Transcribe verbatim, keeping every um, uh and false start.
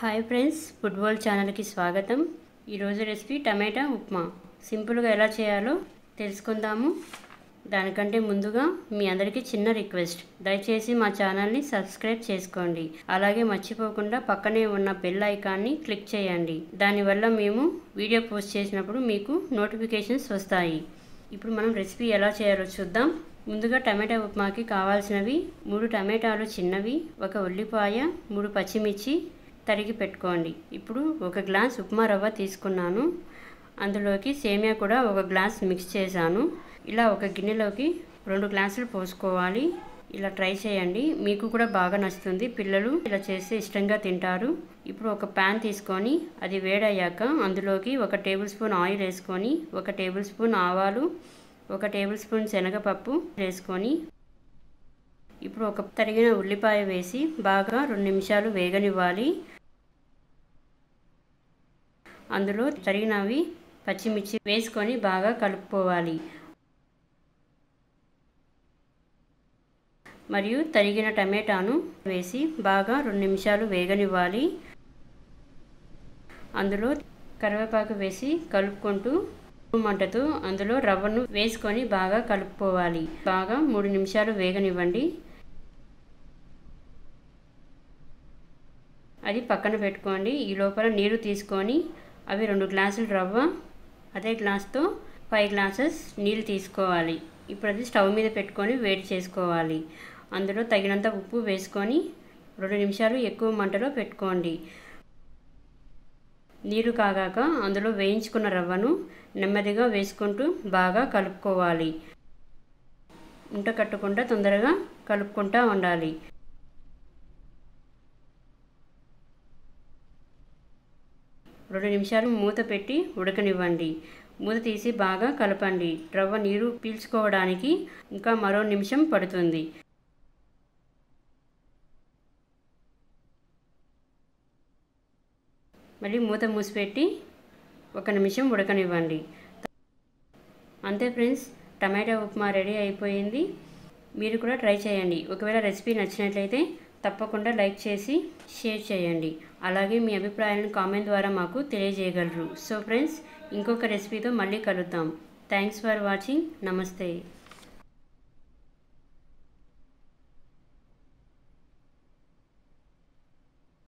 Hi friends, food world ఛానల్కి స్వాగతం. ఈరోజు రెసిపీ టమాటా ఉప్మా. సింపుల్గా ఎలా చేయాలో తెలుసుకుందాము. దానికంటే ముందుగా మీ అందరికీ చిన్న రిక్వెస్ట్, దయచేసి మా ఛానల్ని సబ్స్క్రైబ్ చేసుకోండి. అలాగే మర్చిపోకుండా పక్కనే ఉన్న బెల్ ఐకాన్ని క్లిక్ చేయండి. దానివల్ల మేము వీడియో పోస్ట్ చేసినప్పుడు మీకు నోటిఫికేషన్స్ వస్తాయి. ఇప్పుడు మనం రెసిపీ ఎలా చేయాలో చూద్దాం. ముందుగా టమాటా ఉప్మాకి కావాల్సినవి: మూడు టమాటాలు చిన్నవి, ఒక ఉల్లిపాయ, మూడు పచ్చిమిర్చి తరిగి పెట్టుకోండి. ఇప్పుడు ఒక గ్లాస్ ఉప్మా రవ్వ తీసుకున్నాను, అందులోకి సేమియా కూడా ఒక గ్లాస్ మిక్స్ చేశాను. ఇలా ఒక గిన్నెలోకి రెండు గ్లాసులు పోసుకోవాలి. ఇలా ట్రై చేయండి, మీకు కూడా బాగా నచ్చుతుంది. పిల్లలు ఇలా చేస్తే ఇష్టంగా తింటారు. ఇప్పుడు ఒక ప్యాన్ తీసుకొని అది వేడయ్యాక అందులోకి ఒక టేబుల్ స్పూన్ ఆయిల్ వేసుకొని, ఒక టేబుల్ స్పూన్ ఆవాలు, ఒక టేబుల్ స్పూన్ శనగపప్పు వేసుకొని, ఇప్పుడు ఒక తరిగిన ఉల్లిపాయ వేసి బాగా రెండు నిమిషాలు వేగనివ్వాలి. అందులో తరిగినవి పచ్చిమిర్చి వేసుకొని బాగా కలుపుకోవాలి. మరియు తరిగిన టమాటాను వేసి బాగా రెండు నిమిషాలు వేగనివ్వాలి. అందులో కరివేపాకు వేసి కలుపుకుంటూ మంటతో అందులో రవ్వను వేసుకొని బాగా కలుపుకోవాలి. బాగా మూడు నిమిషాలు వేగనివ్వండి. అది పక్కన పెట్టుకోండి. ఈ లోపల నీరు తీసుకొని అవి రెండు గ్లాసులు రవ్వ, అదే గ్లాస్తో ఫైవ్ గ్లాసెస్ నీళ్ళు తీసుకోవాలి. ఇప్పుడు అది స్టవ్ మీద పెట్టుకొని వేడి చేసుకోవాలి. అందులో తగినంత ఉప్పు వేసుకొని రెండు నిమిషాలు ఎక్కువ మంటలో పెట్టుకోండి. నీరు కాగాక అందులో వేయించుకున్న రవ్వను నెమ్మదిగా వేసుకుంటూ బాగా కలుపుకోవాలి. ఉంట కట్టకుండా తొందరగా కలుపుకుంటూ ఉండాలి. రెండు నిమిషాలు మూత పెట్టి ఉడకనివ్వండి. మూత తీసి బాగా కలపండి. రవ్వ నీరు పీల్చుకోవడానికి ఇంకా మరో నిమిషం పడుతుంది. మళ్ళీ మూత మూసిపెట్టి ఒక నిమిషం ఉడకనివ్వండి. అంతే ఫ్రెండ్స్, టమాటా ఉప్మా రెడీ అయిపోయింది. మీరు కూడా ట్రై చేయండి. ఒకవేళ రెసిపీ నచ్చినట్లయితే తప్పకుండా లైక్ చేసి షేర్ చేయండి. అలాగే మీ అభిప్రాయాలను కామెంట్ ద్వారా మాకు తెలియజేయగలరు. సో ఫ్రెండ్స్, ఇంకొక రెసిపీతో మళ్ళీ కలుద్దాం. Thanks for watching. నమస్తే.